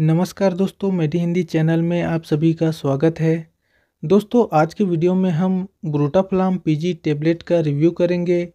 नमस्कार दोस्तों, मेडी हिंदी चैनल में आप सभी का स्वागत है। दोस्तों, आज के वीडियो में हम ब्रूटाफ्लाम पीजी टेबलेट का रिव्यू करेंगे,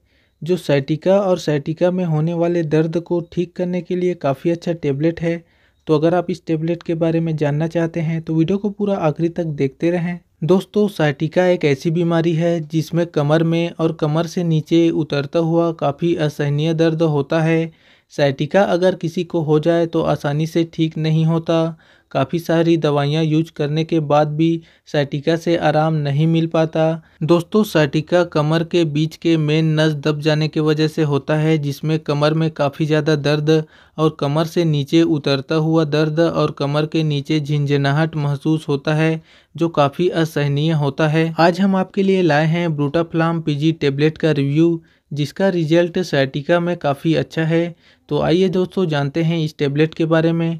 जो साइटिका और साइटिका में होने वाले दर्द को ठीक करने के लिए काफ़ी अच्छा टेबलेट है। तो अगर आप इस टेबलेट के बारे में जानना चाहते हैं तो वीडियो को पूरा आखिरी तक देखते रहें। दोस्तों, साइटिका एक ऐसी बीमारी है जिसमें कमर में और कमर से नीचे उतरता हुआ काफ़ी असहनीय दर्द होता है। साइटिका अगर किसी को हो जाए तो आसानी से ठीक नहीं होता। काफ़ी सारी दवाइयाँ यूज करने के बाद भी साइटिका से आराम नहीं मिल पाता। दोस्तों, साइटिका कमर के बीच के मेन नस दब जाने की वजह से होता है, जिसमें कमर में काफ़ी ज़्यादा दर्द और कमर से नीचे उतरता हुआ दर्द और कमर के नीचे झिंझनाहट महसूस होता है, जो काफ़ी असहनीय होता है। आज हम आपके लिए लाए हैं ब्रूटाफ्लाम पीजी टेबलेट का रिव्यू, जिसका रिजल्ट साइटिका में काफ़ी अच्छा है। तो आइए दोस्तों, जानते हैं इस टेबलेट के बारे में।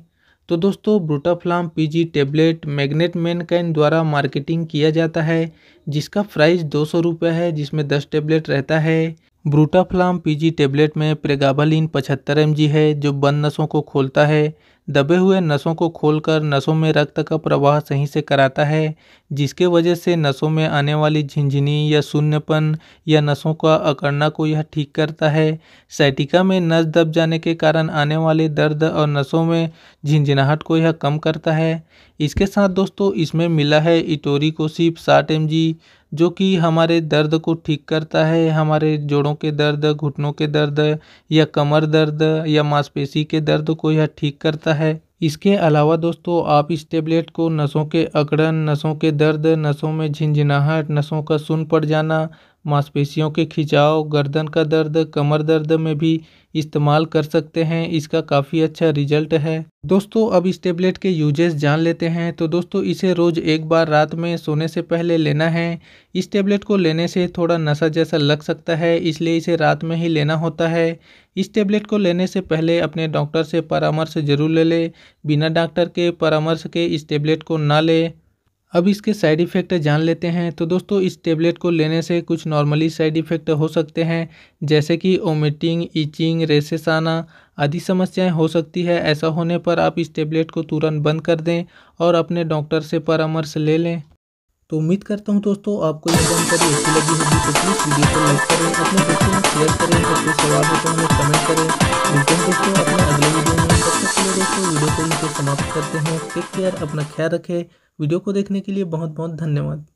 तो दोस्तों, Brutaflam PG tablet Magnet Mankind द्वारा मार्केटिंग किया जाता है, जिसका प्राइस 200 रुपये है, जिसमें 10 टेबलेट रहता है। ब्रूटाफ्लाम पीजी टेबलेट में प्रेगाबालिन 75 mg है, जो बंद नसों को खोलता है, दबे हुए नसों को खोलकर नसों में रक्त का प्रवाह सही से कराता है, जिसके वजह से नसों में आने वाली झिनझिनी या शून्यपन या नसों का अकड़ना को यह ठीक करता है। साइटिका में नस दब जाने के कारण आने वाले दर्द और नसों में झिनझिनाहट को यह कम करता है। इसके साथ दोस्तों, इसमें मिला है इटोरिकोसिब 60 mg, जो कि हमारे दर्द को ठीक करता है। हमारे जोड़ों के दर्द, घुटनों के दर्द या कमर दर्द या मांसपेशी के दर्द को यह ठीक करता है। इसके अलावा दोस्तों, आप इस टेबलेट को नसों के अकड़न, नसों के दर्द, नसों में झिनझिनाहट, नसों का सुन्न पड़ जाना, मांसपेशियों के खिंचाव, गर्दन का दर्द, कमर दर्द में भी इस्तेमाल कर सकते हैं। इसका काफ़ी अच्छा रिजल्ट है। दोस्तों, अब इस टेबलेट के यूजेस जान लेते हैं। तो दोस्तों, इसे रोज़ एक बार रात में सोने से पहले लेना है। इस टेबलेट को लेने से थोड़ा नशा जैसा लग सकता है, इसलिए इसे रात में ही लेना होता है। इस टेबलेट को लेने से पहले अपने डॉक्टर से परामर्श जरूर ले लें। बिना डॉक्टर के परामर्श के इस टेबलेट को ना लें। अब इसके साइड इफ़ेक्ट जान लेते हैं। तो दोस्तों, इस टेबलेट को लेने से कुछ नॉर्मली साइड इफ़ेक्ट हो सकते हैं, जैसे कि ओमिटिंग, ईचिंग, रेशेस आना आदि समस्याएं हो सकती है। ऐसा होने पर आप इस टेबलेट को तुरंत बंद कर दें और अपने डॉक्टर से परामर्श ले लें। तो उम्मीद करता हूं दोस्तों, आपको ये जानकारी अच्छी लगी होगी। तो प्लीज़ वीडियो को लाइक करें, अपने दोस्तों में शेयर करें, और कोई सवाल हो तो हमें कमेंट करें। मिलते हैं दोस्तों अपने अगले वीडियो में। तब तक के लिए दोस्तों, वीडियो को यहीं पे समाप्त करते हैं। टेक केयर, अपना ख्याल रखें। वीडियो को देखने के लिए बहुत बहुत धन्यवाद।